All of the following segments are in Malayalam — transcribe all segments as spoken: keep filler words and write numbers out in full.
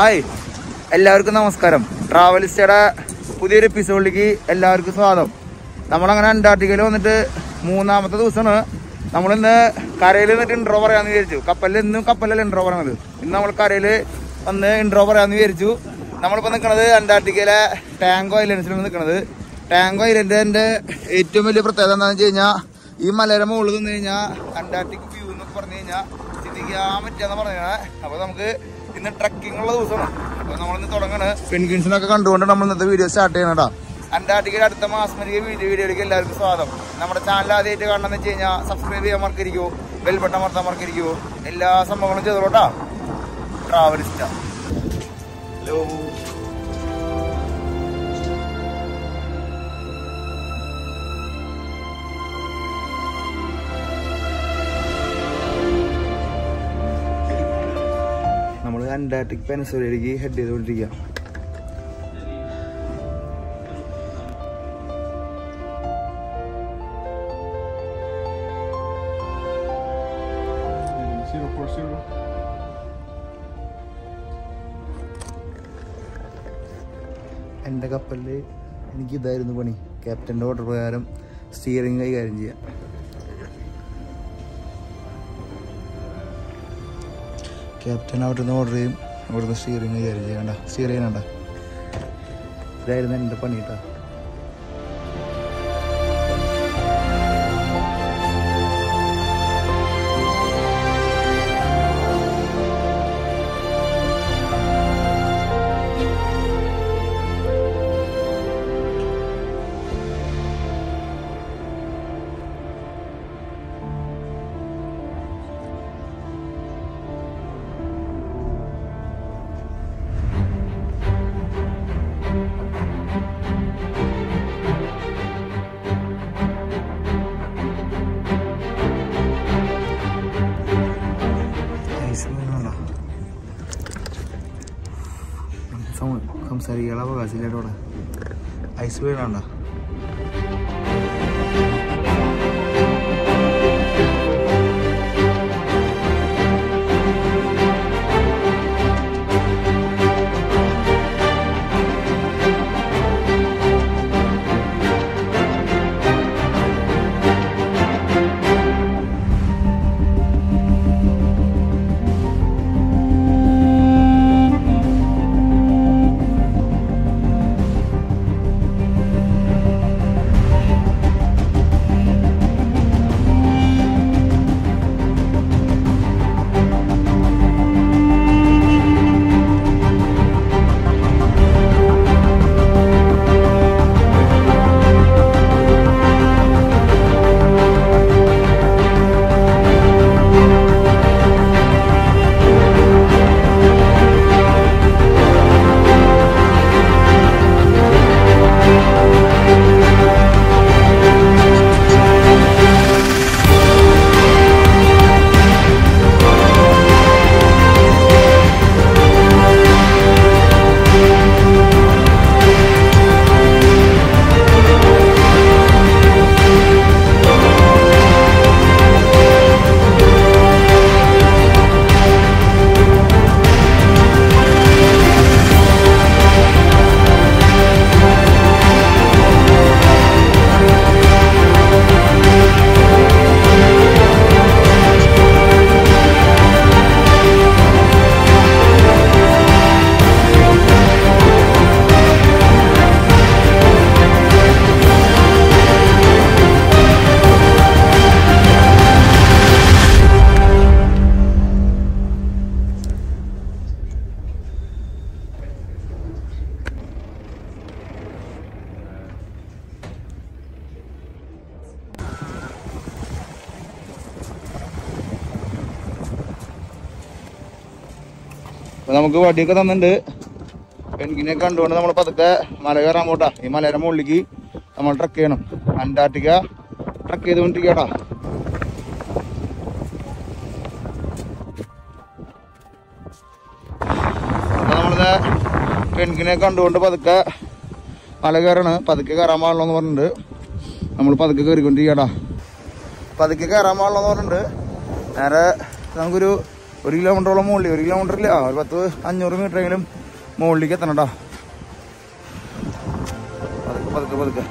ഹായ്, എല്ലാവർക്കും നമസ്കാരം. ട്രാവലിസ്റ്റയുടെ പുതിയൊരു എപ്പിസോഡിലേക്ക് എല്ലാവർക്കും സ്വാഗതം. നമ്മളങ്ങനെ അന്റാർട്ടിക്കയിൽ വന്നിട്ട് മൂന്നാമത്തെ ദിവസമാണ്. നമ്മളിന്ന് കരയിൽ നിന്നിട്ട് ഇൻട്രോ പറയാമെന്ന് വിചാരിച്ചു. കപ്പലിൽ ഇന്നും കപ്പലല്ല ഇൻട്രോ പറയുന്നത്, ഇന്ന് നമ്മൾ കരയിൽ വന്ന് ഇൻട്രോ പറയാമെന്ന് വിചാരിച്ചു. നമ്മളിപ്പോൾ നിൽക്കുന്നത് അന്റാർട്ടിക്കയിലെ ടാങ്കോ ഐലൻഡ്സിലാണ് നിൽക്കുന്നത്. ടാങ്കോ ഐലൻഡിൻ്റെ ഏറ്റവും വലിയ പ്രത്യേകത എന്താണെന്ന് വെച്ച് കഴിഞ്ഞാൽ, ഈ മലയുടെ മുകളിൽ നിന്ന് കഴിഞ്ഞാൽ അന്റാർട്ടിക് വ്യൂ എന്നൊക്കെ പറഞ്ഞു കഴിഞ്ഞാൽ ചിന്തിക്കാൻ പറ്റുകയെന്ന് പറഞ്ഞാൽ. അപ്പോൾ നമുക്ക് ഇന്ന് ട്രക്കിംഗ് ഉള്ള ദിവസമാണ്. അപ്പോൾ നമ്മളിന്ന് തുടങ്ങണ് പെൻഗ്വിൻസിനൊക്കെ കണ്ടുകൊണ്ട് നമ്മൾ ഇന്നത്തെ വീഡിയോ സ്റ്റാർട്ട് ചെയ്യണം കേട്ടോ. അന്റാർട്ടിക്കയുടെ അടുത്ത മാസ്മരിക വീഡിയോ വീഡിയോയിലേക്ക് എല്ലാവർക്കും സ്വാഗതം. നമ്മുടെ ചാനൽ ആദ്യമായിട്ട് കാണണമെന്ന് വെച്ച് കഴിഞ്ഞാൽ സബ്സ്ക്രൈബ് ചെയ്യാൻ മറക്കിരിക്കുമോ, ബെൽ ബട്ടൺ അമർത്താൻ മറക്കിരിക്കുമോ, എല്ലാ സംഭവങ്ങളും ചെയ്തോളൂട്ടാ. ട്രാവലിസ്റ്റ ഹലോ. അന്റാർട്ടിക് പെനിൻസുലയിലേക്ക് ഹെഡ് ചെയ്തുകൊണ്ടിരിക്കാം. എൻ്റെ കപ്പലിൽ എനിക്കിതായിരുന്നു പണി, ക്യാപ്റ്റൻ്റെ ഓർഡർ പ്രകാരം സ്റ്റിയറിംഗ് കൈകാര്യം ചെയ്യാം. ക്യാപ്റ്റൻ അവിടെ നിന്ന് ഓർഡർ ചെയ്യും, അവിടുന്ന് സ്റ്റിയറിംഗ് കൈകാര്യം ചെയ്യണ്ട, സ്റ്റിയർ ചെയ്യണ്ട. ഇതായിരുന്നു എൻ്റെ പണി കേട്ടോ. സംസാരിക്കാനുള്ള അവകാശമില്ലാട്ടോടെ ഐസ് വീടാണ്ട. നമുക്ക് വടിയൊക്കെ തന്നിട്ടുണ്ട്. പെൻഗിനെ കണ്ടുകൊണ്ട് നമ്മൾ പതുക്കെ മല കയറാൻ പോട്ടാ. ഈ മലയുടെ മുകളിലേക്ക് നമ്മൾ ട്രക്ക് ചെയ്യണം. അന്റാർട്ടിക്ക ട്രക്ക് ചെയ്തുകൊണ്ടിരിക്കട്ടാ. അപ്പോൾ നമ്മളിത് പെൻഗിനെ കണ്ടുകൊണ്ട് പതുക്കെ മല കയറാണ്. പതുക്കെ കയറാൻ പാടുള്ളൂ എന്ന് പറഞ്ഞിട്ടുണ്ട്. നമ്മൾ പതുക്കെ കയറിക്കൊണ്ടിരിക്കട്ടാ. പതുക്കെ കയറാൻ പാടുള്ളൂ എന്ന് പറഞ്ഞിട്ടുണ്ട്. നേരെ നമുക്കൊരു ഒരു കിലോമീറ്ററോളം മുകളിൽ, ഒരു കിലോമീറ്റർ ഇല്ല, ഒരു പത്ത് അഞ്ഞൂറ് മീറ്റർ എങ്കിലും മുകളിലേക്ക് എത്തണം കേട്ടോ. പതുക്കെ പതുക്കെ പതുക്കെ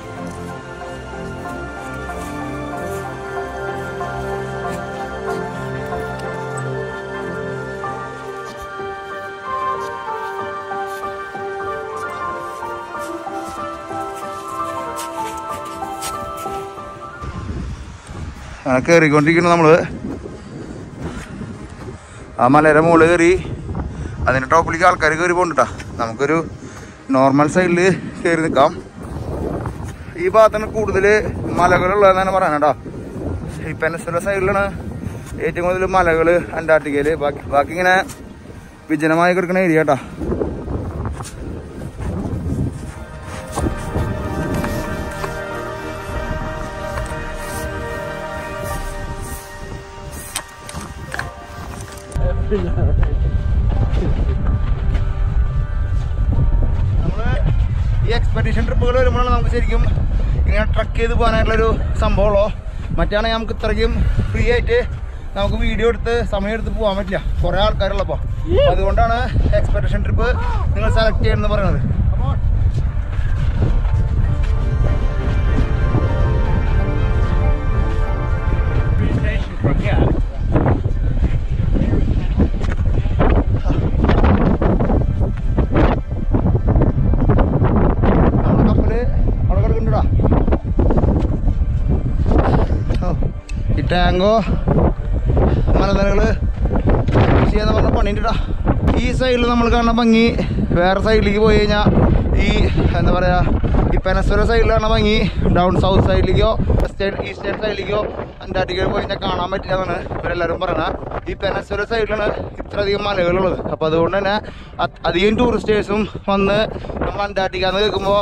അങ്ങനെ കയറിക്കൊണ്ടിരിക്കുന്നു നമ്മൾ. ആ മലയുടെ മുകളിൽ കയറി അതിൻ്റെ ടോപ്പിലേക്ക് ആൾക്കാർ കയറി പോകണ്ട. നമുക്കൊരു നോർമൽ സൈഡിൽ കയറി നിൽക്കാം. ഈ ഭാഗത്താണ് കൂടുതൽ മലകളുള്ളതെന്നാണ് പറയുന്നത് കേട്ടോ. ഈ പെനിൻസുല സൈഡിലാണ് ഏറ്റവും കൂടുതൽ മലകൾ അന്റാർട്ടിക്കയിൽ. ബാക്കി ബാക്കി ഇങ്ങനെ വിജനമായി കിടക്കുന്ന ഏരിയ കേട്ടോ. നമ്മള് ഈ എക്സ്പെഡീഷൻ ട്രിപ്പുകൾ വരുമ്പോഴാണ് നമുക്ക് ശരിക്കും ഇങ്ങനെ ട്രക്ക് ചെയ്ത് പോകാനായിട്ടുള്ളൊരു സംഭവമോ. മറ്റാണെങ്കിൽ നമുക്ക് ഇത്രയ്ക്കും ഫ്രീ ആയിട്ട് നമുക്ക് വീഡിയോ എടുത്ത് സമയമെടുത്ത് പോകാൻ പറ്റില്ല, കുറേ ആൾക്കാരുള്ളപ്പോൾ. അതുകൊണ്ടാണ് എക്സ്പെഡീഷൻ ട്രിപ്പ് നിങ്ങൾ സെലക്ട് ചെയ്യണമെന്ന് പറയുന്നത്. ടാങ്കോ മലനിരകള് ചെയ്യാന്ന് പറഞ്ഞ പണിയുണ്ട്. ഈ സൈഡിൽ നമ്മൾ കാണുന്ന ഭംഗി വേറെ സൈഡിലേക്ക് പോയി കഴിഞ്ഞാൽ ഈ എന്താ പറയുക, ഈ പെനസ്വര സൈഡിൽ കാണുന്ന ഭംഗി ഡൗൺ സൗത്ത് സൈഡിലേക്കോ വെസ്റ്റേൺ ഈസ്റ്റേൺ സൈഡിലേക്കോ അന്റാർട്ടിക്കയിൽ പോയി കഴിഞ്ഞാൽ കാണാൻ പറ്റില്ല എന്നാണ് ഇവരെല്ലാവരും പറയുന്നത്. ഈ പെനസ്വര സൈഡിലാണ് ഇത്രയധികം മലകളുള്ളത്. അപ്പോൾ അതുകൊണ്ട് തന്നെ അധികം ടൂറിസ്റ്റേഴ്സും വന്ന് നമ്മൾ അന്റാർട്ടിക്ക എന്ന് കേൾക്കുമ്പോൾ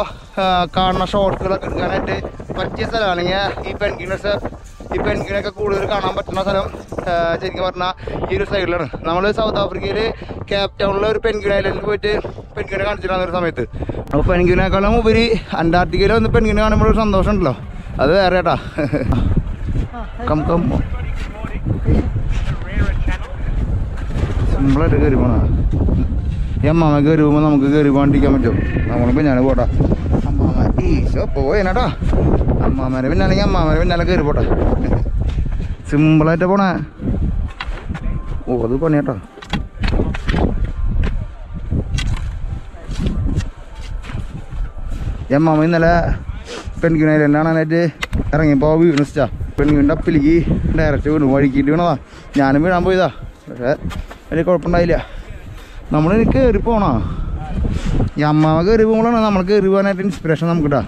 കാണുന്ന ഷോർട്ടുകളൊക്കെ എടുക്കാനായിട്ട് പറ്റിയ സ്ഥലമാണ്. അല്ലെങ്കിൽ ഈ പെൻഗ്വിൻസ് ഈ പെൻഗ്വിനൊക്കെ കൂടുതൽ കാണാൻ പറ്റുന്ന സ്ഥലം ശരിക്കും പറഞ്ഞാൽ ഈ ഒരു സൈഡിലാണ്. നമ്മൾ സൗത്ത് ആഫ്രിക്കയിൽ കേപ്പ് ടൗണിലെ ഒരു പെൻഗ്വിൻ ഐലൻഡിൽ പോയിട്ട് പെൻഗ്വിനെ കാണിച്ചിട്ടാണ് ഒരു സമയത്ത്. അപ്പോൾ പെൻഗ്വിനേക്കാളും ഉപരി അന്റാർട്ടിക്കയിൽ വന്ന് പെൻഗ്വിനെ കാണുമ്പോൾ ഒരു സന്തോഷം ഉണ്ടല്ലോ, അത് വേറെ കേട്ടാ. കം കം സിമ്പിളായിട്ട് കയറി പോണ ഈ അമ്മാമ കയറി പോകുമ്പോൾ നമുക്ക് കയറി പോകാണ്ടിരിക്കാൻ പറ്റും. നമ്മളിപ്പോൾ ഞാൻ പോട്ടാ അമ്മാമ ഈശോ പോയേനാട്ടാ. അമ്മാമേരെ പിന്നാണെങ്കിൽ അമ്മാമേരെ പിന്നാലെ കയറി പോട്ടെ. സിമ്പിളായിട്ട് പോണേ. ഓ അത് പണിയാട്ടോ. ഈ അമ്മാമ ഇന്നലെ പെൺകിണയിൽ എന്നാണാനായിട്ട് ഇറങ്ങിയപ്പോൾ വീണ് വെച്ചാ പെൺകിണിൻ്റെ അപ്പിലേക്ക് ഡയറക്റ്റ് വീണു, വഴുക്കിയിട്ട് വീണതാ. ഞാനും വീഴാൻ പോയതാ, പക്ഷേ വലിയ കുഴപ്പമുണ്ടായില്ല. നമ്മളിനി കയറി പോകണോ? ഈ അമ്മാമ കയറി പോകുമ്പോഴാണ് നമ്മൾ കയറി പോകാനായിട്ട് ഇൻസ്പിറേഷൻ നമുക്ക് കിട്ടാം.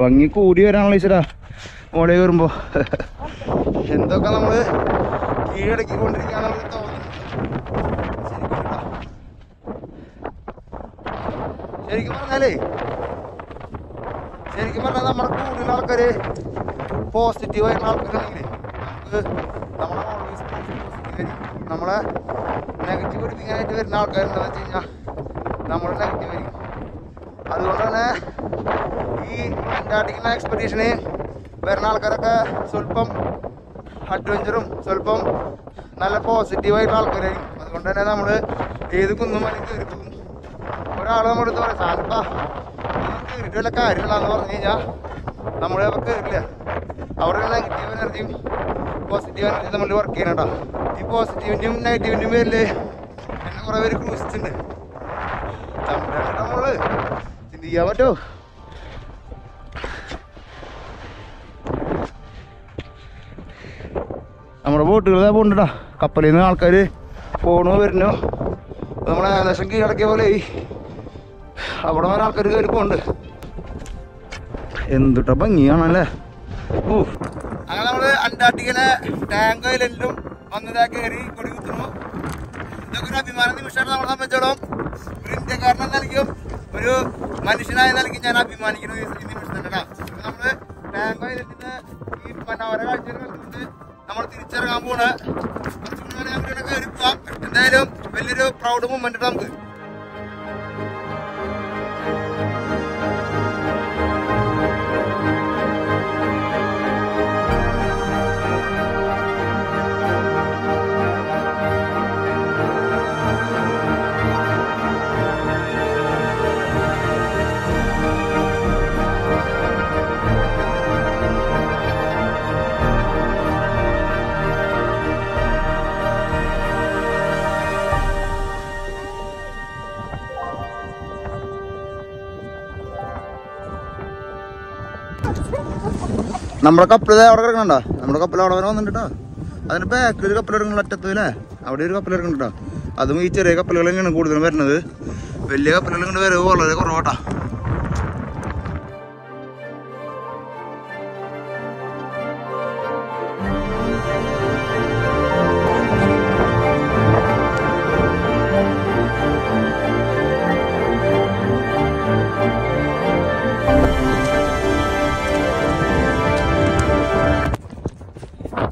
ഭംഗി കൂടി വരാണല്ലോ ഈശ്വരാ. മോളെ കയറുമ്പോൾ എന്തൊക്കെ നമ്മൾ കീഴടക്കി കൊണ്ടിരിക്കുകയാണ് നമുക്ക് തോന്നുന്നത്. ശരിക്കും പറഞ്ഞാലേ ശരിക്കും പറഞ്ഞാൽ നമ്മുടെ കൂടുതൽ ആൾക്കാർ പോസിറ്റീവായിട്ടുള്ള ആൾക്കാരാണെങ്കിൽ നമുക്ക് നമ്മളെ ഓൾവേസ് പോസിറ്റീവായിരിക്കും. നമ്മളെ നെഗറ്റീവ് എടുപ്പിക്കാനായിട്ട് വരുന്ന ആൾക്കാരുണ്ടെന്ന് വെച്ച് കഴിഞ്ഞാൽ നമ്മൾ നെഗറ്റീവ് ആയിരിക്കും. അതുകൊണ്ട് തന്നെ ഈ അന്റാർട്ടിക്കൻ എക്സ്പെഡീഷന് വരുന്ന ആൾക്കാരൊക്കെ സ്വല്പം അഡ്വഞ്ചറും സ്വല്പം നല്ല പോസിറ്റീവായിട്ടുള്ള ആൾക്കാരായിരിക്കും. അതുകൊണ്ട് തന്നെ നമ്മൾ ഏത് കുന്നും അല്ലെങ്കിൽ കയറി പോകും. ഒരാൾ നമ്മളെടുത്ത് പറയാം സാധനപ്പാ കയറിയിട്ട് വല്ല കാര്യമില്ലാന്ന് പറഞ്ഞു കഴിഞ്ഞാൽ നമ്മൾ അവിടെ കയറില്ല. അവിടെ നെഗറ്റീവ് എനർജിയും പോസിറ്റീവ് എനർജിയും നമ്മൾ വർക്ക് ചെയ്യണേട്ടാ. ഈ പോസിറ്റീവിൻ്റെയും നെഗറ്റീവിൻ്റെയും പേരിൽ എന്നെ കുറേ പേര് ക്രൂശിച്ചിട്ടുണ്ട്. നമ്മൾ ചിന്തിക്കാൻ പറ്റുമോ? നമ്മുടെ ബോട്ടുകൾ പോകണ്ടാ. കപ്പലിൽ നിന്ന് ആൾക്കാർ പോകണോ വരുന്നോ. നമ്മുടെ ഏകദേശം കീഴടക്കിയ പോലെ അവിടെ വരെ ആൾക്കാർ കയറി പോകുന്നുണ്ട്. എന്തുട്ട ഭംഗിയാണല്ലേ. അങ്ങനെ അന്റാർട്ടിക്കയിലെ ടാങ്ക് ഐലൻഡിലും വന്നതാ കയറി കൊടികുത്തുന്നു. ഇതൊക്കെ ഒരു അഭിമാന നിമിഷമാണ് നമ്മളെ സംബന്ധിച്ചോളം. ഒരു ഇന്ത്യക്കാരനെ നൽകിയും ഒരു മനുഷ്യനായി നൽകിയും ഞാൻ അഭിമാനിക്കുന്നു ഈ നിമിഷത്തിൽ. നമ്മള് ടാങ്ക് ഐലൻഡിന്റെ ഈ മനോഹര കാഴ്ചകൾ കണ്ടിട്ട് നമ്മൾ തിരിച്ചിറങ്ങാൻ പോണ്. കുറച്ചുകൂടി കയറിപ്പോവാം. എന്തായാലും വലിയൊരു പ്രൗഡ് മൂവ്മെന്റ് നമുക്ക്. നമ്മുടെ കപ്പൽ അവിടെ കിടക്കണുണ്ടോ? നമ്മുടെ കപ്പൽ അവിടെ വരെ വന്നിട്ടുണ്ടോ? അതിൻ്റെ ബാക്കിൽ ഒരു കപ്പൽ കിടക്കണ അറ്റത്തൂല്ലേ? അവിടെ ഒരു കപ്പൽ കിടക്കണ്ടോ? അതും ഈ ചെറിയ കപ്പലുകൾ തന്നെയാണ് കൂടുതലും വരുന്നത്. വലിയ കപ്പലുകൾ ഇങ്ങോട്ട് വരവ് വളരെ കുറവാട്ടോ.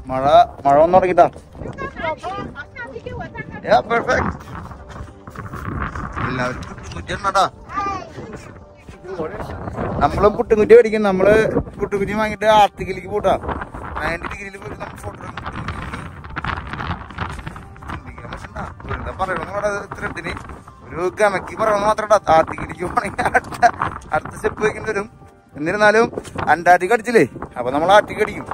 മഴ മഴ ഒന്നും തുടങ്ങിട്ടാ. നമ്മള് പുട്ടുംകുറ്റി മേടിക്കും. നമ്മള് പുട്ടുംകുറ്റി വാങ്ങിട്ട് ആർട്ടിക്കിലേക്ക് പോട്ടാ. നയൻറ്റി ഡിഗ്രിയിൽ പോയിട്ട് നമ്മൾ ഫോട്ടോ എടുക്കും. പറയണമെന്ന് ഇത്രത്തിന് ഒരു ഗമക്ക് പറയണമെന്ന് മാത്രം ആർട്ടിക്കിലേക്ക് പോകണമെങ്കിൽ അടുത്ത സ്റ്റെപ്പ് വയ്ക്കേണ്ടി വരും. എന്നിരുന്നാലും അന്റാർട്ടിക്ക അടിച്ചില്ലേ, അപ്പൊ നമ്മൾ ആർട്ടിക്ക അടിക്കും.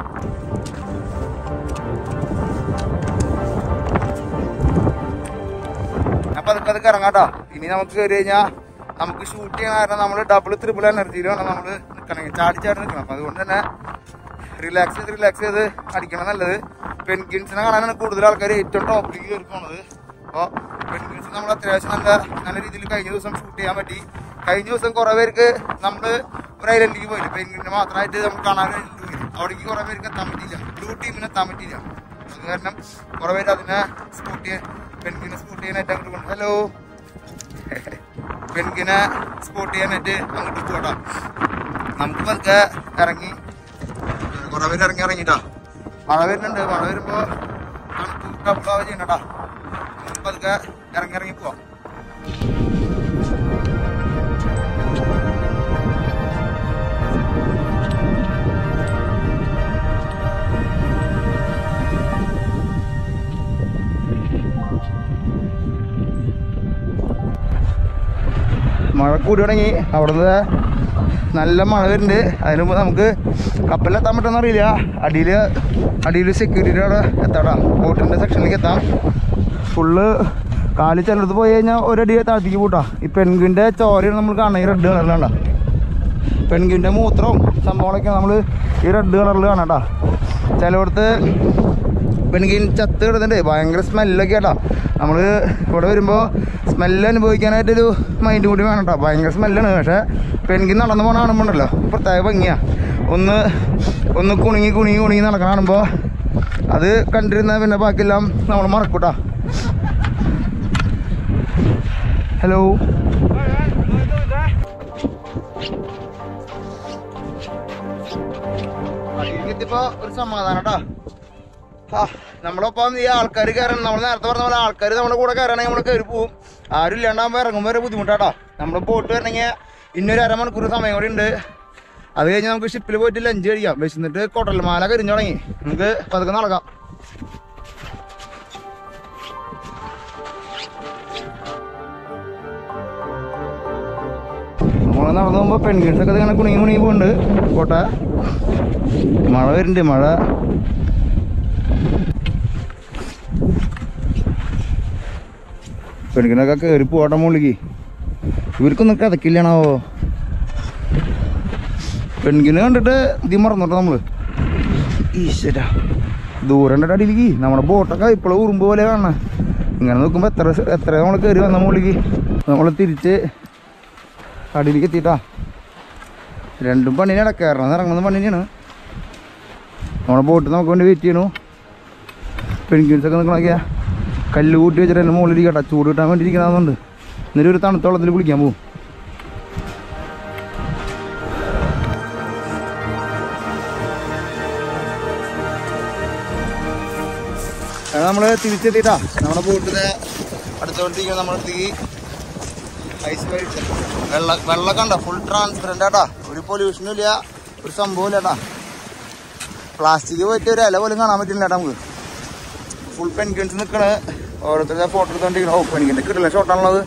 അതൊക്കെ അതൊക്കെ ഇറങ്ങാട്ടോ. ഇനി നമുക്ക് കയറി കഴിഞ്ഞാൽ നമുക്ക് ഷൂട്ട് ചെയ്യാൻ കാരണം നമ്മള് ഡബിൾ ത്രിബിൾ എനർജിയിലാണ് നമ്മള് നിൽക്കണമെങ്കിൽ ചാടി ചാടി നിൽക്കണം. അപ്പം അതുകൊണ്ട് തന്നെ റിലാക്സ് ചെയ്ത് റിലാക്സ് ചെയ്ത് അടിക്കണം നല്ലത്. പെൻഗ്വിൻസിനെ കാണാനാണ് കൂടുതൽ ആൾക്കാർ ഏറ്റവും ടോപ്പിലേക്ക് കയറി പോണത്. അപ്പോൾ പെൻഗ്വിൻസ് നമ്മൾ അത്യാവശ്യം നല്ല നല്ല രീതിയിൽ കഴിഞ്ഞ ദിവസം ഷൂട്ട് ചെയ്യാൻ പറ്റി. കഴിഞ്ഞ ദിവസം കുറേ പേർക്ക് നമ്മൾ ഒരു ഐലൻഡിലേക്ക് പോയില്ല. പെൻഗ്വിൻ്റെ മാത്രമായിട്ട് നമുക്ക് കാണാൻ കഴിഞ്ഞിട്ടുണ്ടെങ്കിൽ അവിടേക്ക് കുറേ പേർക്ക് എത്താൻ പറ്റിയില്ല. ബ്ലൂ ടീമിന് എത്താൻ പറ്റിയില്ല. അത് കാരണം കുറേ പേര് അതിനെ സ്കൂട്ടിയെ പെൻഗ്വിനെ സ്പോട്ട് ചെയ്യാനായിട്ട് അങ്ങോട്ട് കൊണ്ട് ഹലോ പെൻഗ്വിനെ സ്പോട്ട് ചെയ്യാനായിട്ട് അങ്ങോട്ട് പോട്ടാ. നമുക്ക് പതുക്കെ ഇറങ്ങി കുറേ പേര് ഇറങ്ങി ഇറങ്ങിട്ടാ. മഴ വരുന്നുണ്ട്. മഴ വരുമ്പോൾ തണുപ്പ് ചെയ്യണട്ടാ. നമുക്ക് പതുക്കെ ഇറങ്ങി ഇറങ്ങി പോവാം. മഴ കൂടി തുടങ്ങി. അവിടുന്ന് നല്ല മഴ വരുന്നുണ്ട്. അതിന് മുമ്പ് നമുക്ക് കപ്പലെത്താൻ പറ്റുമെന്ന് അറിയില്ല. അടിയിൽ അടിയിൽ സെക്യൂരിറ്റി അവിടെ എത്താടാം. ബോട്ടിൻ്റെ സെക്ഷനിലേക്ക് എത്താം. ഫുള്ള് കാലിൽ ചിലടത്ത് പോയി കഴിഞ്ഞാൽ ഒരടി താഴ്ത്തിക്ക് പോട്ടാ. ഈ പെൻഗ്വിൻ്റെ ചോരയാണ് നമ്മൾ കാണുന്നത്. ഈ റെഡ് കളറിലാണ്ടാ പെൻഗ്വിൻ്റെ മൂത്രവും സംഭവങ്ങളൊക്കെ നമ്മൾ ഈ റെഡ് കളറിൽ കാണാട്ടാ. ചിലയിടത്ത് പെൻഗ്വിൻ ചത്ത് കിടന്നിട്ട് ഭയങ്കര സ്മെല്ലൊക്കെ ആട്ടാ. നമ്മൾ ഇവിടെ വരുമ്പോൾ സ്മെല്ല് അനുഭവിക്കാനായിട്ടൊരു മൈൻഡ് കൂടി വേണം കേട്ടോ. ഭയങ്കര സ്മെല്ലാണ്. പക്ഷേ പെൻഗ്വിൻ നടന്നു പോകണ കാണുമ്പോണ്ടല്ലോ പ്രത്യേക ഭംഗിയാണ്. ഒന്ന് ഒന്ന് കുണുങ്ങി കുണുങ്ങി കുണുങ്ങി നടക്കണം കാണുമ്പോൾ അത് കണ്ടിരുന്നാൽ പിന്നെ ബാക്കിയെല്ലാം നമ്മൾ മറക്കൂട്ടാ. ഹലോ എനിക്കിപ്പോൾ ഒരു സമാധാനം കേട്ടോ. ആ നമ്മളൊപ്പം ഈ ആൾക്കാർ കയറണം. നമ്മൾ നേരത്തെ പറഞ്ഞ പോലെ ആൾക്കാർ നമ്മുടെ കൂടെ കയറണമെങ്കിൽ നമ്മൾ കയറി പോവും. ആരും ഇല്ലാണ്ടാകുമ്പോൾ ഇറങ്ങുമ്പോൾ വരെ ബുദ്ധിമുട്ടാട്ടോ. നമ്മൾ പോയിട്ട് വരണമെങ്കിൽ ഇന്നൊരു അരമണിക്കൂർ സമയം കൂടി ഉണ്ട്. അത് കഴിഞ്ഞ് നമുക്ക് ഷിപ്പിൽ പോയിട്ട് ലഞ്ച് കഴിക്കാം. വെച്ചിട്ട് കൊട്ടൽമാല കരിഞ്ഞു തുടങ്ങി. നമുക്ക് പതുക്കെ നടക്കാം. നമ്മൾ നടന്നു പോകുമ്പോൾ പെൺകീഴ്സൊക്കെ ഇങ്ങനെ കുണുങ്ങി കുണുങ്ങി പോകുന്നുണ്ട്. കോട്ടെ മഴ വരുന്നുണ്ട്. മഴ പെൺകിനൊക്കെ കയറി പോകട്ടെ മുകളിലേക്ക്. ഇവർക്കൊന്നും കിതക്കില്ലാണാവോ? പെൺകിനെ കണ്ടിട്ട് ഇത് മറന്നോട്ടോ നമ്മൾ. ഈശ്വര ദൂരം കണ്ടിട്ട് അടിയിലേക്ക് നമ്മുടെ ബോട്ടൊക്കെ ഇപ്പോഴും ഉറുമ്പ് പോലെ കാണണേ. ഇങ്ങനെ നോക്കുമ്പോൾ എത്ര എത്ര നമ്മൾ കയറി വന്ന മുകളിലേക്ക്. നമ്മൾ തിരിച്ച് അടിയിലേക്ക് എത്തിയിട്ടാ. രണ്ടും പണിയാണ്. കയറണമെന്ന് ഇറങ്ങുന്ന പണിയാണ്. നമ്മുടെ ബോട്ട് നമുക്ക് വേണ്ടി വെയിറ്റ് ചെയ്യണു. പെൺകിൻസൊക്കെ നിൽക്കണമൊക്കെയാ കല്ല് കൂട്ടി വെച്ചിട്ട് എൻ്റെ മുകളിൽ ഇരിക്കട്ടെ, ചൂട് കിട്ടാൻ വേണ്ടി ഇരിക്കണമെന്നുണ്ട്. എന്നിട്ട് ഒരു തണുത്ത വെള്ളത്തിൽ കുളിക്കാൻ പോകും. നമ്മൾ തിരിച്ചെത്തിയിട്ടാ നമ്മുടെ ബോട്ടിൽ അടുത്തോട്ടിരിക്കണം. നമ്മളടുത്തേക്ക് ഐസ് മേടിച്ച വെള്ള വെള്ളമൊക്കെ ഉണ്ടോ, ഫുൾ ട്രാൻസ്പെറൻ്റ് ആട്ടാ, ഒരു പൊല്യൂഷനും ഇല്ല, ഒരു സംഭവമില്ല കേട്ടാ. പ്ലാസ്റ്റിക് പോയിട്ട് ഒരു ഇല പോലും കാണാൻ പറ്റില്ല കേട്ടോ. നമുക്ക് ഫുൾ പെൻഗ്വിൻസ് നിൽക്കണ്, ഓരോരുത്തരുടെ ഫോട്ടോ എടുത്തോണ്ടിരിക്കണം. ഓ പെൻഗ്വിൻ്റെ കിട്ടില്ല ഷോട്ടാണുള്ളത്.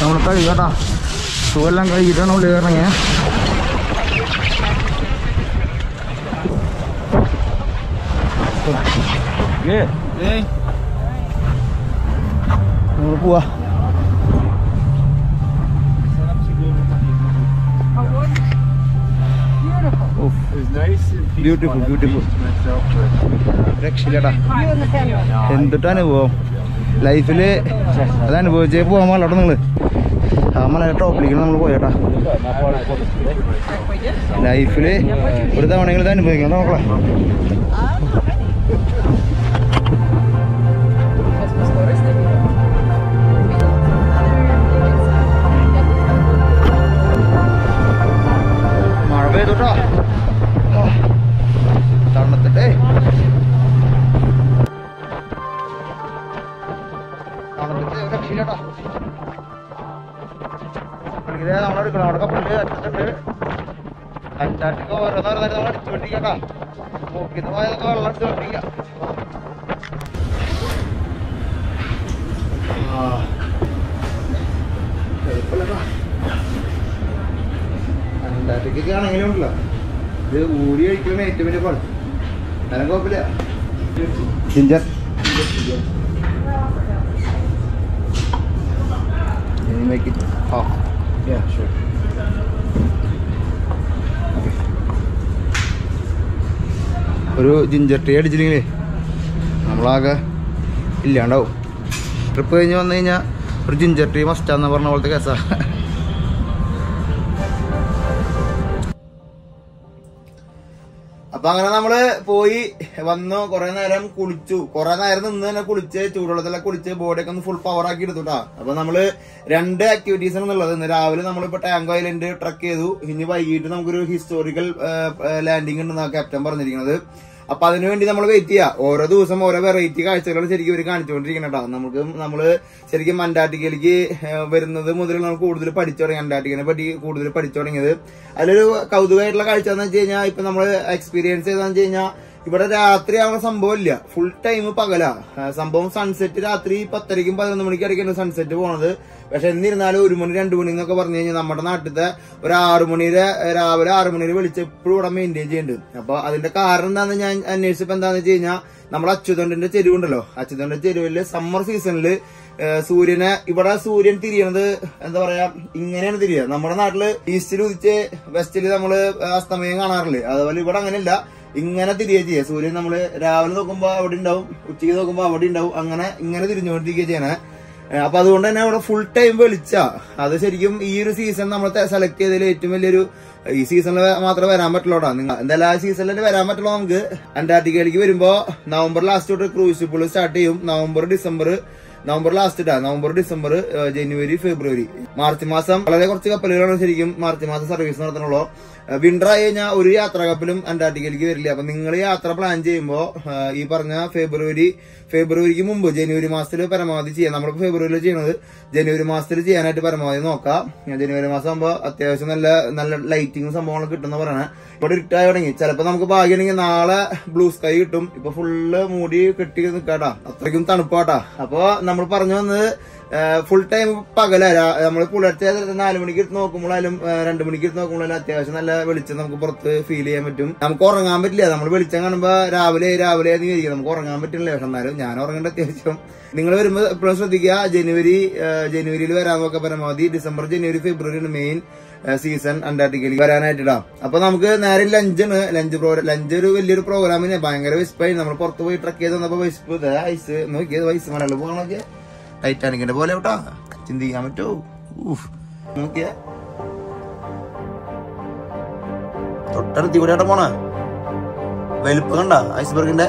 നമ്മൾ കഴിയും കേട്ടോ, സുഖമെല്ലാം കഴിയിട്ടാണ് ഉള്ളിൽ കയറണേ. നമ്മൾ പോവാ ബ്യൂട്ടിഫുൾ ബ്യൂട്ടിഫുൾ രക്ഷയില്ലടാ, എന്തിട്ടാണ് പോവാം ലൈഫിൽ അതനുഭവിച്ചേ പോകാൻ പാടില്ല കേട്ടോ. നിങ്ങൾ നമ്മളെ ടോപ്പിലേക്ക് നമ്മൾ പോയേട്ടാ, ലൈഫിൽ ഒരു തവണയെങ്കിലും ഇത് അനുഭവിക്കണം നോക്കളെ. മഴ പെയ്തോട്ടോ തണുത്തിട്ടേ. അന്റാർട്ടിക്ക ഓരോന്ന് പറഞ്ഞാൽ നമ്മൾ അടിച്ചുകൊണ്ടിരിക്കട്ടാ, നോക്കിന്ന് പോയതൊക്കെ വെള്ളം അടിച്ചുകൊണ്ടിരിക്കാം. അന്റാർട്ടിക്കൊക്കെ ആണെങ്കിലും ഉണ്ടല്ലോ ഇത് ഊടി കഴിക്കുന്ന ഏറ്റവും വലിയ പണം. അങ്ങനെ കുഴപ്പമില്ല. Make it half. Yeah, sure. ഒരു ജിഞ്ചർ ടീ അടിച്ചില്ലെങ്കിലേ നമ്മളാകെ ഇല്ലാണ്ടാവും. ട്രിപ്പ് കഴിഞ്ഞ് വന്നു കഴിഞ്ഞാൽ ഒരു ജിഞ്ചർ ടീ മസ്റ്റാന്ന് പറഞ്ഞ പോലത്തെ കേസാണ്. അപ്പം അങ്ങനെ നമ്മൾ പോയി വന്നു, കുറേ നേരം കുളിച്ചു, കുറേ നേരം നിന്ന് തന്നെ കുളിച്ച് ചൂടുവെള്ളത്തിലൊക്കെ കുളിച്ച് ബോഡിയൊക്കെ ഒന്ന് ഫുൾ പവർ ആക്കി എടുത്തു കേട്ടോ. അപ്പം നമ്മൾ രണ്ട് ആക്ടിവിറ്റീസ് ആണ് ഉള്ളത്. ഇന്ന് രാവിലെ നമ്മളിപ്പോൾ ടാങ്ക് ഐലൻഡ് ട്രക്ക് ചെയ്തു. ഇനി വൈകിട്ട് നമുക്കൊരു ഹിസ്റ്റോറിക്കൽ ലാൻഡിങ് ഉണ്ടെന്നാണ് ക്യാപ്റ്റൻ പറഞ്ഞിരിക്കുന്നത്. അപ്പം അതിനുവേണ്ടി നമ്മൾ വെയിറ്റ് ചെയ്യുക. ഓരോ ദിവസം ഓരോ വെറൈറ്റി കാഴ്ചകളാണ് ശരിക്കും ഇവർ കാണിച്ചുകൊണ്ടിരിക്കുന്നത് കേട്ടോ. നമുക്ക് നമ്മൾ ശരിക്കും അന്റാർട്ടിക്കയിലേക്ക് വരുന്നത് മുതൽ നമ്മൾ കൂടുതൽ പഠിച്ചു തുടങ്ങി, അന്റാർട്ടിക്കനെ പറ്റി കൂടുതൽ പഠിച്ചു തുടങ്ങിയത്. അതിലൊരു കൗതുകമായിട്ടുള്ള കാഴ്ച എന്ന് വെച്ച് കഴിഞ്ഞാൽ ഇപ്പം നമ്മൾ എക്സ്പീരിയൻസ് ചെയ്താന്ന് വെച്ച് കഴിഞ്ഞാൽ ഇവിടെ രാത്രി ആവുന്ന സംഭവം ഇല്ല, ഫുൾ ടൈം പകലാണ് സംഭവം. സൺസെറ്റ് രാത്രി പത്തരയ്ക്കും പതിനൊന്ന് മണിക്കും ഇടയ്ക്കാണ് സൺസെറ്റ് പോണത്. പക്ഷെ എന്നിരുന്നാലും ഒരു മണി രണ്ട് മണി എന്നൊക്കെ പറഞ്ഞു കഴിഞ്ഞാൽ നമ്മുടെ നാട്ടിലത്തെ ഒരു ആറുമണിയുടെ രാവിലെ ആറുമണിയിൽ വിളിച്ച് എപ്പോഴും ഇവിടെ മെയിൻറ്റെയിൻ ചെയ്യുന്നുണ്ട്. അപ്പൊ അതിന്റെ കാരണം എന്താണെന്ന് ഞാൻ അന്വേഷിച്ചപ്പോൾ എന്താണെന്ന് വെച്ച് കഴിഞ്ഞാൽ നമ്മുടെ അച്യുതന്റെ ചെരുവുണ്ടല്ലോ, അച്യുതന്റെ ചെരുവില് സമ്മർ സീസണില് സൂര്യനെ ഇവിടെ സൂര്യൻ തിരിയണത് എന്താ പറയാ ഇങ്ങനെയാണ് തിരിയുക. നമ്മുടെ നാട്ടില് ഈസ്റ്റിൽ ഉദിച്ച് വെസ്റ്റില് നമ്മള് അസ്തമയം കാണാറില്ലേ, അതുപോലെ ഇവിടെ അങ്ങനെയല്ല, ഇങ്ങനെ തിരികെ ചെയ്യുക. സൂര്യൻ നമ്മള് രാവിലെ നോക്കുമ്പോ അവിടെ ഉണ്ടാവും, ഉച്ചയ്ക്ക് നോക്കുമ്പോ അവിടെ ഉണ്ടാവും, അങ്ങനെ ഇങ്ങനെ തിരിഞ്ഞുകൊണ്ടിരിക്കുക ചെയ്യണേ. അപ്പൊ അതുകൊണ്ട് തന്നെ അവിടെ ഫുൾ ടൈം വെളിച്ച. അത് ശരിക്കും ഈ ഒരു സീസൺ നമ്മൾ സെലക്ട് ചെയ്തതിൽ ഏറ്റവും വലിയൊരു, ഈ സീസണിൽ മാത്രമേ വരാൻ പറ്റുള്ളൂ കേട്ടോ. നിങ്ങൾ എന്തായാലും ആ സീസണിൽ വരാൻ പറ്റുള്ളൂ. നമുക്ക് അന്റാർട്ടിക്കയിലേക്ക് വരുമ്പോ നവംബർ ലാസ്റ്റ് തൊട്ട് ക്രൂസ് ഷിപ്പുകൾ സ്റ്റാർട്ട് ചെയ്യും. നവംബർ ഡിസംബർ നവംബർ ലാസ്റ്റ് ഇട്ടാ, നവംബർ ഡിസംബർ ജനുവരി ഫെബ്രുവരി മാർച്ച് മാസം വളരെ കുറച്ച് കപ്പലുകളാണ് ശരിക്കും മാർച്ച് മാസം സർവീസ് നടത്തണുള്ളൂ. വിൻഡ്രായഞ്ഞ ഒരു യാത്രാകപ്പലും അന്റാർട്ടിക്കയിലേക്ക് വരില്ല. അപ്പൊ നിങ്ങൾ യാത്ര പ്ലാൻ ചെയ്യുമ്പോൾ ഈ പറഞ്ഞ ഫെബ്രുവരി ഫെബ്രുവരിക്ക് മുമ്പ് ജനുവരി മാസത്തിൽ പരമാവധി ചെയ്യാം. നമ്മളിപ്പോൾ ഫെബ്രുവരിയിൽ ചെയ്യണത് ജനുവരി മാസത്തിൽ ചെയ്യാനായിട്ട് പരമാവധി നോക്കാം. ജനുവരി മാസം ആകുമ്പോൾ അത്യാവശ്യം നല്ല നല്ല ലൈറ്റിംഗ് സംഭവങ്ങൾ കിട്ടുന്ന പറയണേ. ഇവിടെ ഇരുട്ടായി തുടങ്ങി, ചിലപ്പോൾ നമുക്ക് ഭാഗ്യമാണെങ്കിൽ നാളെ ബ്ലൂ സ്കൈ കിട്ടും. ഇപ്പൊ ഫുള്ള് മൂടി കെട്ടി നിൽക്കാട്ടാ, അത്രയ്ക്കും തണുപ്പാട്ടാ. അപ്പൊ നമ്മൾ പറഞ്ഞു വന്നത് ഫുൾ ടൈം പകലല്ല, നമ്മൾ പുലർച്ചെ നാല് മണിക്ക് എടുത്ത് നോക്കുമ്പോഴാലും രണ്ടു മണിക്ക് എടുത്ത് നോക്കുമ്പോഴാലും അത്യാവശ്യം നല്ല വെളിച്ചം നമുക്ക് പുറത്ത് ഫീൽ ചെയ്യാൻ പറ്റും. നമുക്ക് ഉറങ്ങാൻ പറ്റില്ല, നമ്മൾ വെളിച്ചം കാണുമ്പോ രാവിലെ രാവിലെ ആയിരിക്കും നമുക്ക് ഉറങ്ങാൻ പറ്റില്ല. പക്ഷെ എന്നാലും ഞാൻ ഉറങ്ങേണ്ട അത്യാവശ്യം. നിങ്ങൾ വരുമ്പോൾ എപ്പോഴും ശ്രദ്ധിക്കുക, ജനുവരി ജനുവരിയിൽ വരാൻ നോക്കാം പരമാവധി. ഡിസംബർ ജനുവരി ഫെബ്രുവരിയാണ് മെയിൻ സീസൺ അന്റാർട്ടിക്കയിലേക്ക് വരാനായിട്ടിടാം. അപ്പൊ നമുക്ക് നേരെ ലഞ്ചാണ്. ലഞ്ച് പ്രോ ലഞ്ച് ഒരു വലിയൊരു പ്രോഗ്രാമിന് ഭയങ്കര വിസ്പായി. നമ്മൾ പുറത്ത് പോയി ട്രക്ക് ചെയ്ത് വന്നപ്പോ വിസ്പ് ഐസ് നോക്കിയത് ഐസ് മലയാളം പോകണമൊക്കെ ടൈറ്റാനിക്കിന്റെ പോലെ കേട്ടോ, ചിന്തിക്കാൻ പറ്റൂ. നോക്കിയ തൊട്ടടുത്തി കൂടെ പോണ വലുപ്പം കണ്ട ഐസ്ബർഗിന്റെ.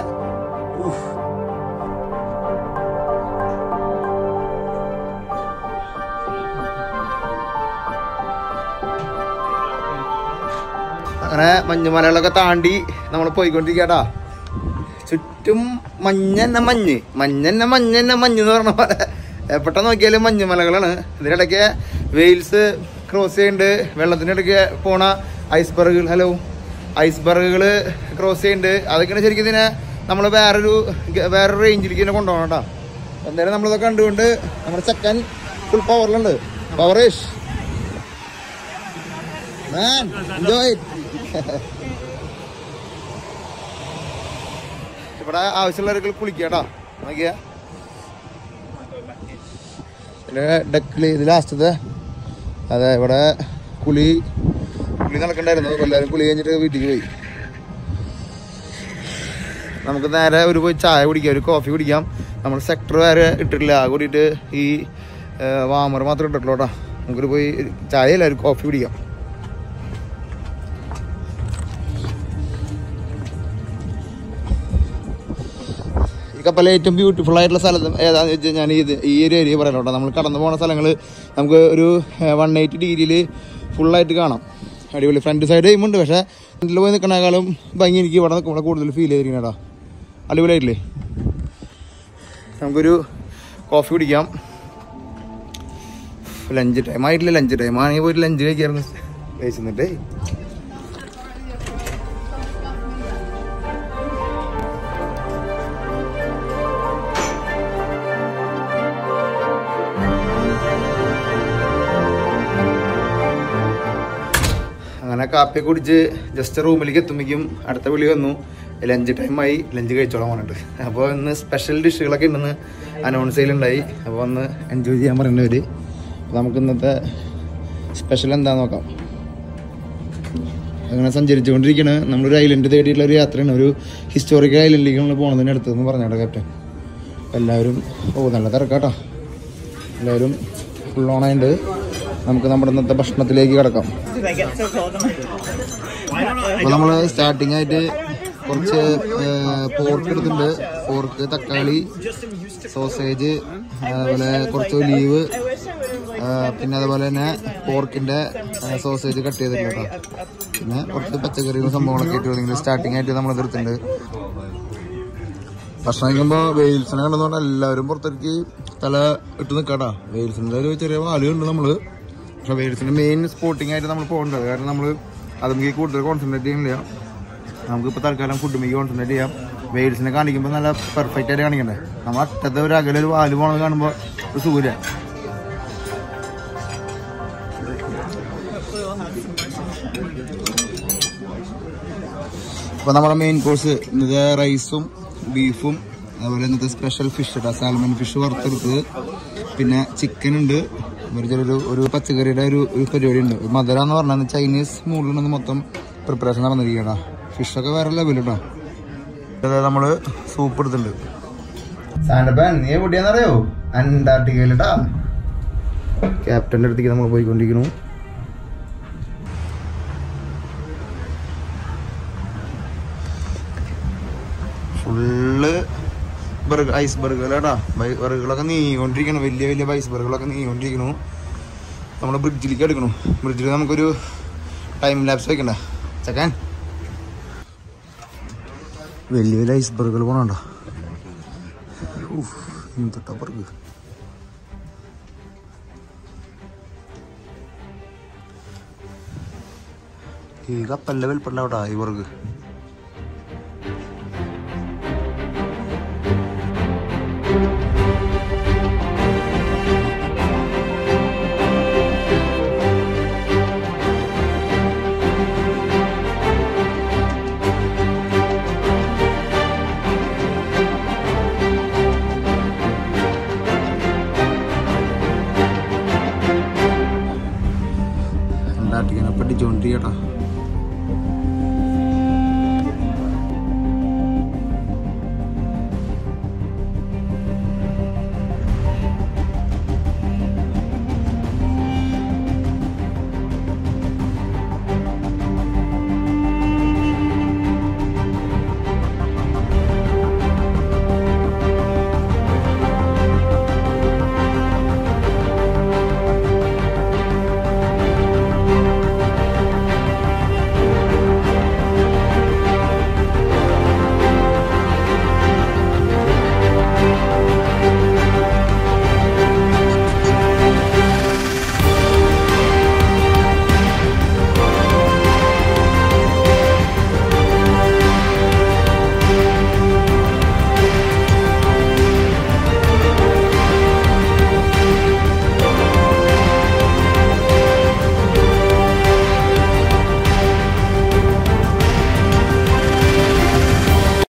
അങ്ങനെ മഞ്ഞുമലകളൊക്കെ താണ്ടി നമ്മൾ പോയിക്കൊണ്ടിരിക്കട്ടാ. ചുറ്റും മഞ്ഞെന്ന മഞ്ഞ് മഞ്ഞെന്ന മഞ്ഞെന്ന മഞ്ഞ് എന്ന് പറഞ്ഞ പോലെ എപ്പോഴാ നോക്കിയാലും മഞ്ഞുമലകളാണ്. ഇതിനിടയ്ക്ക് വെയിൽസ് ക്രോസ് ചെയ്യുന്നുണ്ട്, വെള്ളത്തിനിടയ്ക്ക് പോണ ഐസ്ബർഗുകൾ ഹലോ ഐസ്ബർഗുകൾ ക്രോസ് ചെയ്യുന്നുണ്ട്. അതൊക്കെയാണ് ശരിക്കും ഇതിനെ നമ്മൾ വേറൊരു വേറൊരു റേഞ്ചിലേക്ക് തന്നെ കൊണ്ടുപോകണം കേട്ടോ. എന്തായാലും നമ്മളിതൊക്കെ കണ്ടുകൊണ്ട് നമ്മുടെ ചെക്കൻ ഫുൾ പവറിലുണ്ട്. പവറേഷ് ഇവിടെ ആവശ്യമുള്ളവർക്ക് കുളിക്കാട്ടോ. നോക്കിയാ ഡക്കില് ഇത് ലാസ്റ്റത്തെ അതെ ഇവിടെ കുളി കുളി നടക്കണ്ടായിരുന്നു. എല്ലാവരും കുളി കഴിഞ്ഞിട്ട് വീട്ടിലേക്ക് പോയി. നമുക്ക് നേരെ ഒരു പോയി ചായ കുടിക്കാം, ഒരു കോഫി കുടിക്കാം. നമ്മൾ സെക്ടർ വേറെ ഇട്ടിട്ടില്ല, ആ കൂടിയിട്ട് ഈ വാമർ മാത്രമേ ഇട്ടിട്ടുള്ളൂ കേട്ടോ. നമുക്കൊരു പോയി ചായ അല്ല ഒരു കോഫി കുടിക്കാം. കപ്പല ഏറ്റവും ബ്യൂട്ടിഫുൾ ആയിട്ടുള്ള സ്ഥലം ഏതാണെന്ന് വെച്ചാൽ ഞാൻ ഇത് ഈ ഒരു ഏരിയ പറയാനുണ്ടോ. നമ്മൾ കടന്നു പോകുന്ന സ്ഥലങ്ങൾ നമുക്ക് ഒരു വൺ എയ്റ്റി ഡിഗ്രിയിൽ ഫുള്ളായിട്ട് കാണാം. അടിപൊളി ഫ്രണ്ട് സൈഡ് ചെയ്യുമുണ്ട്, പക്ഷേ ഫ്രണ്ടിൽ പോയി നിൽക്കണേക്കാളും ഭംഗി എനിക്ക് ഇവിടെ നിൽക്കുമ്പോൾ കൂടുതൽ ഫീൽ ചെയ്തിരിക്കണേടാ. അടിപൊളിയായിട്ടില്ലേ? നമുക്കൊരു കോഫി കുടിക്കാം. ലഞ്ച് ടൈം ആയിട്ടില്ല, ലഞ്ച് ടൈം ആണെങ്കിൽ പോയിട്ട് ലഞ്ച് കഴിക്കായിരുന്നു കഴിച്ചിരുന്നിട്ടേ. കാപ്പി കുടിച്ച് ജസ്റ്റ് റൂമിലേക്ക് എത്തുമ്പോഴേക്കും അടുത്ത വിളി വന്നു, ലഞ്ച് ടൈമായി, ലഞ്ച് കഴിച്ചോളാൻ പറഞ്ഞിട്ട്. അപ്പോൾ ഇന്ന് സ്പെഷ്യൽ ഡിഷുകളൊക്കെ ഉണ്ടെന്ന് അനൗൺസ് ചെയ്യലുണ്ടായി. അപ്പോൾ ഒന്ന് എൻജോയ് ചെയ്യാൻ പറയുന്നവർ നമുക്ക് ഇന്നത്തെ സ്പെഷ്യൽ എന്താണെന്ന് നോക്കാം. അങ്ങനെ സഞ്ചരിച്ചു കൊണ്ടിരിക്കുകയാണ്. നമ്മളൊരു ഐലൻഡ് തേടിയിട്ടുള്ള ഒരു യാത്രയാണ്. ഒരു ഹിസ്റ്റോറിക്കൽ ഐലൻഡിലേക്ക് നമ്മൾ പോകുന്നതിന് അടുത്തെന്ന് പറഞ്ഞോട്ടെ ക്യാപ്റ്റൻ. അപ്പോൾ എല്ലാവരും ഓ നല്ല തിരക്കാട്ടോ, എല്ലാവരും ഫുൾ ഓണായുണ്ട്. നമുക്ക് നമ്മുടെ ഇന്നത്തെ ഭക്ഷണത്തിലേക്ക് കിടക്കാം. അപ്പോൾ നമ്മൾ സ്റ്റാർട്ടിംഗ് ആയിട്ട് കുറച്ച് പോർക്ക് എടുത്തിട്ടുണ്ട്. പോർക്ക്, തക്കാളി, സോസേജ്, അതുപോലെ കുറച്ച് ഒലീവ്, പിന്നെ അതുപോലെ തന്നെ പോർക്കിൻ്റെ സോസേജ് കട്ട് ചെയ്തിട്ടുണ്ട് കേട്ടോ. പിന്നെ കുറച്ച് പച്ചക്കറികളും സംഭവങ്ങളൊക്കെ ഇട്ട് സ്റ്റാർട്ടിംഗ് ആയിട്ട് നമ്മൾ എടുത്തിട്ടുണ്ട്. ഭക്ഷണം കഴിക്കുമ്പോൾ വെയിൽസിനെ കണ്ടതുകൊണ്ട് എല്ലാവരും പുറത്തേക്ക് തല ഇട്ട് നിൽക്കാട്ടാ. വെയിൽസിൻ്റെ ഒരു ചെറിയ വാലുണ്ട് നമ്മൾ. പക്ഷേ വെയിൽസിൻ്റെ മെയിൻ സ്പോട്ടിംഗ് ആയിട്ട് നമ്മൾ പോകേണ്ടത്, കാരണം നമ്മൾ അതുമേക്ക് കൂടുതൽ കോൺസെൻട്രേറ്റ് ചെയ്യുന്നില്ല. നമുക്കിപ്പോൾ തൽക്കാലം ഫുഡുമേക്ക് കോൺസെൻട്രേറ്റ് ചെയ്യാം. വെയിൽസിനെ കാണിക്കുമ്പോൾ നല്ല പെർഫെക്റ്റ് ആയിട്ട് കാണിക്കണ്ടേ. നമ്മൾ അറ്റത്തെ ഒരു അകലെ ഒരു വാല് പോകണത് കാണുമ്പോൾ ഒരു സൂര്യ. അപ്പോൾ നമ്മുടെ മെയിൻ കോഴ്സ് ഇന്നത്തെ റൈസും ബീഫും അതുപോലെ ഇന്നത്തെ സ്പെഷ്യൽ ഫിഷ് ഇട്ടാ, സാൽമൺ ഫിഷ് വറുത്തെടുത്തത്, പിന്നെ ചിക്കനുണ്ട്, ഒരു ഒരു പച്ചക്കറിയുടെ ഒരു ഒരു പരിപാടി ഉണ്ട്. മധുര എന്ന് പറഞ്ഞാൽ ചൈനീസ് മൂളിൽ മൊത്തം പ്രിപ്പറേഷൻ നടന്നിരിക്കട്ടാ. ഫിഷൊക്കെ വേറെ ലെവൽ കേട്ടോ. അതായത് നമ്മള് സൂപ്പ് എടുത്തിട്ടുണ്ട്. നീ എവിടെയാന്ന് അറിയോ? അന്റാർട്ടിക്കയിലട്ടാ. ക്യാപ്റ്റന്റെ അടുത്തേക്ക് നമ്മൾ പോയിക്കൊണ്ടിരിക്കുന്നു. ഫുള്ള് ബർഗ് ഐസ്ബർഗുകളാട്ടാ. ബർഗുകളൊക്കെ നീങ്ങിക്കൊണ്ടിരിക്കണം, വലിയ വലിയ ഐസ്ബർഗുകളൊക്കെ നീങ്ങിക്കൊണ്ടിരിക്കണു. നമ്മൾ ബ്രിഡ്ജിലേക്ക് എടുക്കണം. ബ്രിഡ്ജിൽ നമുക്കൊരു time lapse வைக்கண்டா செகண்ட் வெள்ளி வெள்ளி ஐஸ்பர்க்கில் போனாண்டா இந்த டப்பருக்கு இவருக்கு